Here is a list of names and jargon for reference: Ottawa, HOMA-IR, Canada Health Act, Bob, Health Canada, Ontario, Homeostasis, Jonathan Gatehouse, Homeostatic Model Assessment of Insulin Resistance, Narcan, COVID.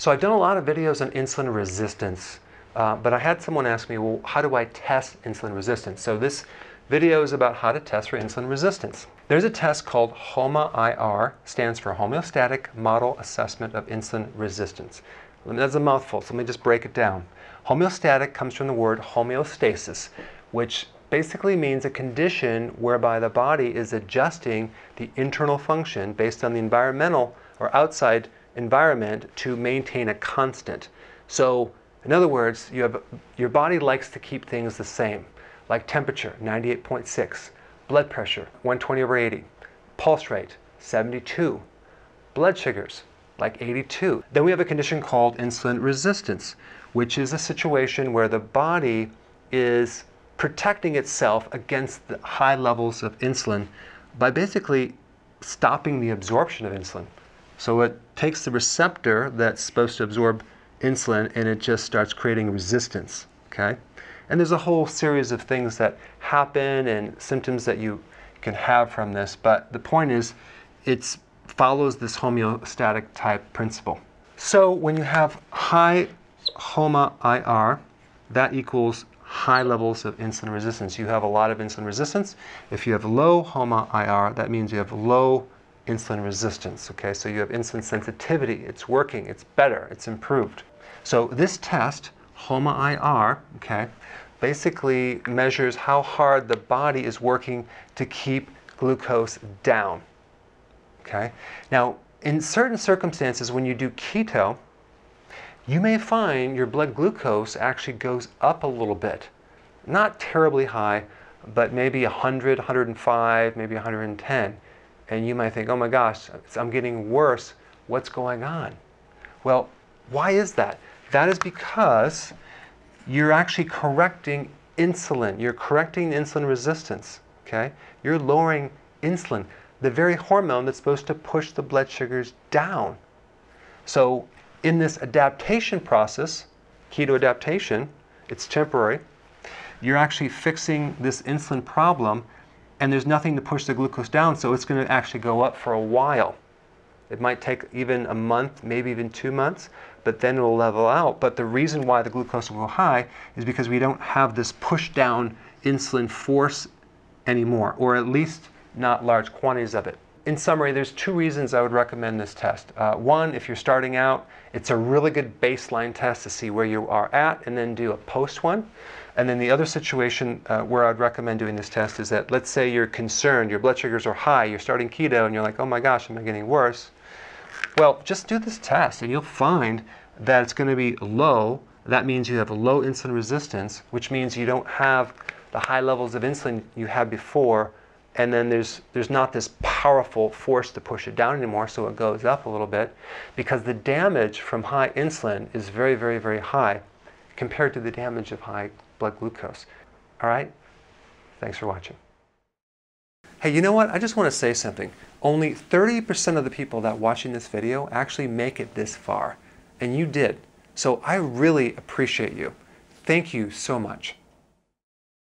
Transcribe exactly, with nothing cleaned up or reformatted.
So I've done a lot of videos on insulin resistance, uh, but I had someone ask me, well, how do I test insulin resistance? So this video is about how to test for insulin resistance. There's a test called HOMA I R, stands for Homeostatic Model Assessment of Insulin Resistance. That's a mouthful, so let me just break it down. Homeostatic comes from the word homeostasis, which basically means a condition whereby the body is adjusting the internal function based on the environmental or outside environment to maintain a constant. So in other words, you have, your body likes to keep things the same, like temperature, ninety-eight point six, blood pressure, one twenty over eighty, pulse rate, seventy-two, blood sugars, like eighty-two. Then we have a condition called insulin resistance, which is a situation where the body is protecting itself against the high levels of insulin by basically stopping the absorption of insulin. So it takes the receptor that's supposed to absorb insulin and it just starts creating resistance, okay? And there's a whole series of things that happen and symptoms that you can have from this, but the point is it's follows this homeostatic type principle. So when you have high HOMA I R, that equals high levels of insulin resistance. You have a lot of insulin resistance. If you have low HOMA I R, that means you have low insulin resistance. Okay, so you have insulin sensitivity. It's working. It's better. It's improved. So this test, HOMA I R, okay, basically measures how hard the body is working to keep glucose down. Okay. Now, in certain circumstances, when you do keto, you may find your blood glucose actually goes up a little bit. Not terribly high, but maybe one hundred, one hundred five, maybe one hundred ten. And you might think, oh my gosh, I'm getting worse. What's going on? Well, why is that? That is because you're actually correcting insulin. You're correcting insulin resistance. Okay? You're lowering insulin, the very hormone that's supposed to push the blood sugars down. So in this adaptation process, keto adaptation, it's temporary, you're actually fixing this insulin problem and there's nothing to push the glucose down, so it's going to actually go up for a while. It might take even a month, maybe even two months, but then it'll level out. But the reason why the glucose will go high is because we don't have this push down insulin force anymore, or at least not large quantities of it. In summary, there's two reasons I would recommend this test. Uh, one, if you're starting out, it's a really good baseline test to see where you are at and then do a post one. And then the other situation uh, where I'd recommend doing this test is that, let's say you're concerned, your blood sugars are high, you're starting keto and you're like, oh my gosh, am I getting worse? Well, just do this test and you'll find that it's going to be low. That means you have a low insulin resistance, which means you don't have the high levels of insulin you had before. And then there's, there's not this powerful force to push it down anymore, so it goes up a little bit, because the damage from high insulin is very, very, very high compared to the damage of high blood glucose. All right? Thanks for watching. Hey, you know what? I just want to say something. Only thirty percent of the people that are watching this video actually make it this far, and you did. So I really appreciate you. Thank you so much.